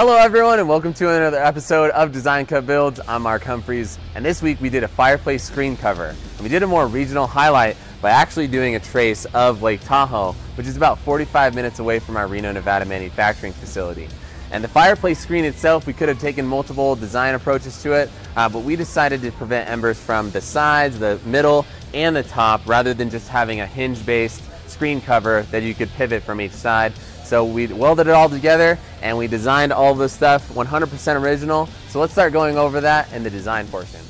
Hello everyone and welcome to another episode of Design Cut Builds. I'm Mark Humphries and this week we did a fireplace screen cover. And we did a more regional highlight by actually doing a trace of Lake Tahoe, which is about 45 minutes away from our Reno, Nevada manufacturing facility. And the fireplace screen itself, we could have taken multiple design approaches to it, but we decided to prevent embers from the sides, the middle, and the top rather than just having a hinge-based screen cover that you could pivot from each side. So we welded it all together and we designed all this stuff 100% original. So let's start going over that in the design portion.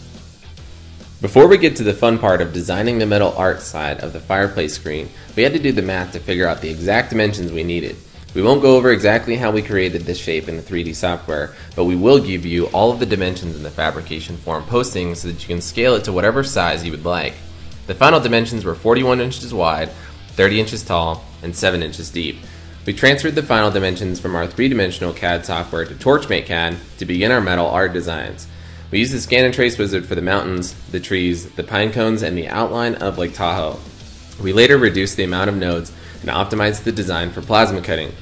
Before we get to the fun part of designing the metal art side of the fireplace screen, we had to do the math to figure out the exact dimensions we needed. We won't go over exactly how we created this shape in the 3D software, but we will give you all of the dimensions in the fabrication forum posting so that you can scale it to whatever size you would like. The final dimensions were 41 inches wide, 30 inches tall, and 7 inches deep. We transferred the final dimensions from our three-dimensional CAD software to Torchmate CAD to begin our metal art designs. We used the scan and trace wizard for the mountains, the trees, the pine cones, and the outline of Lake Tahoe. We later reduced the amount of nodes and optimized the design for plasma cutting,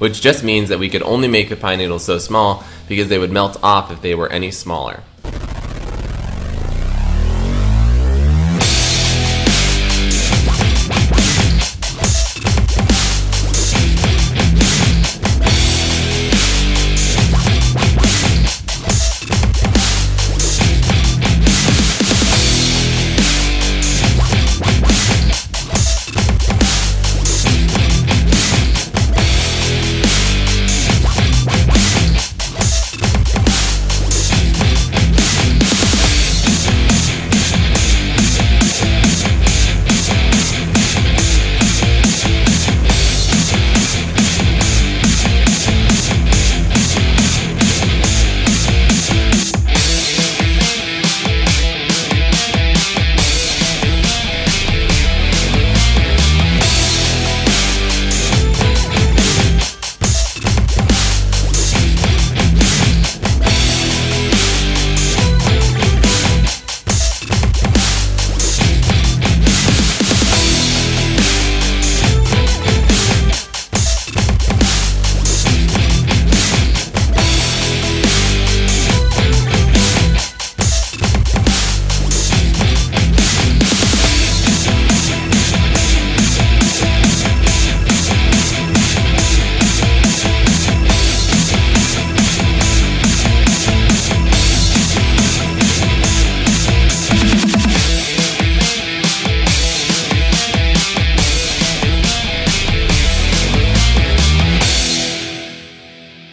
which just means that we could only make the pine needles so small because they would melt off if they were any smaller.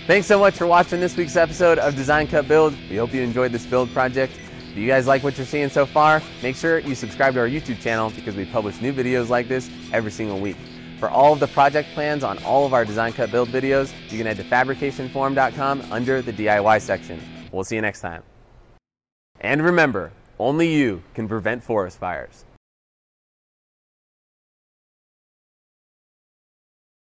Thanks so much for watching this week's episode of Design Cut Build. We hope you enjoyed this build project. If you guys like what you're seeing so far, make sure you subscribe to our YouTube channel because we publish new videos like this every single week. For all of the project plans on all of our Design Cut Build videos, you can head to fabricationforum.com under the DIY section. We'll see you next time. And remember, only you can prevent forest fires.